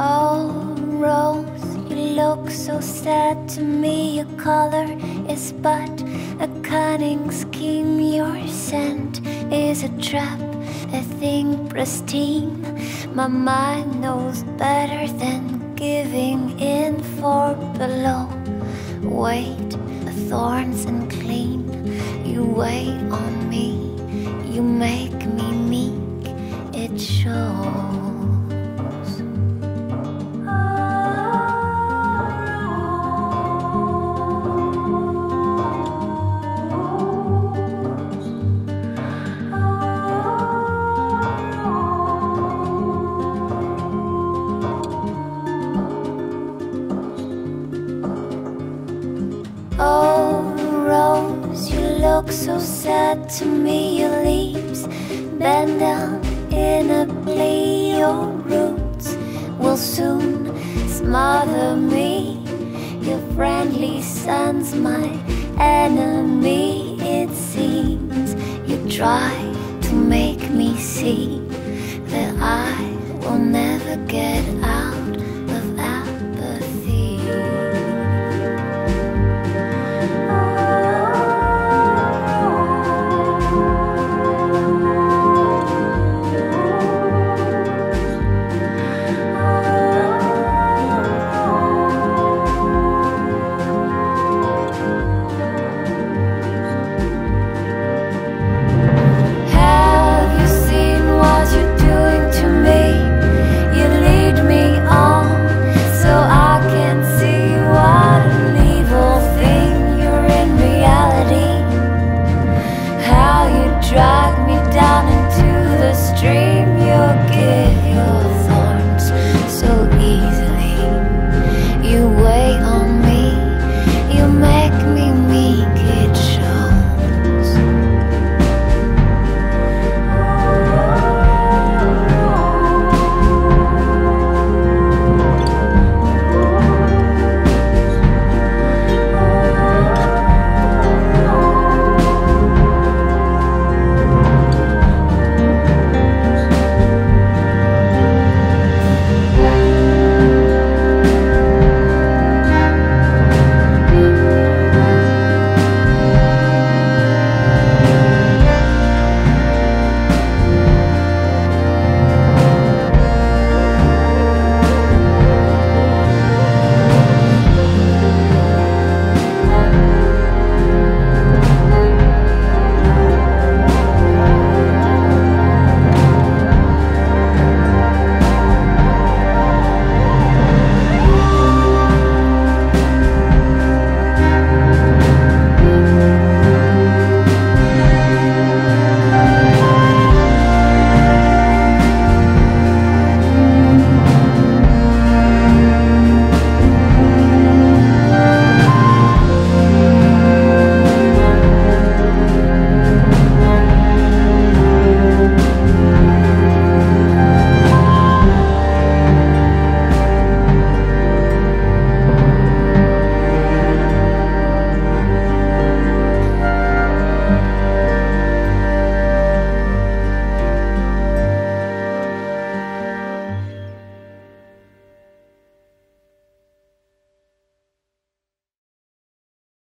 Oh, Rose, you look so sad to me. Your color is but a cunning scheme. Your scent is a trap, a thing pristine. My mind knows better than giving in for below. Weight, the thorns and clean. You weigh on me, you make me meek. It shows. Oh, Rose, you look so sad to me. Your leaves bend down in a plea. Your roots will soon smother me. Your friendly sun's my enemy. It seems you try to make me see that I will never get out.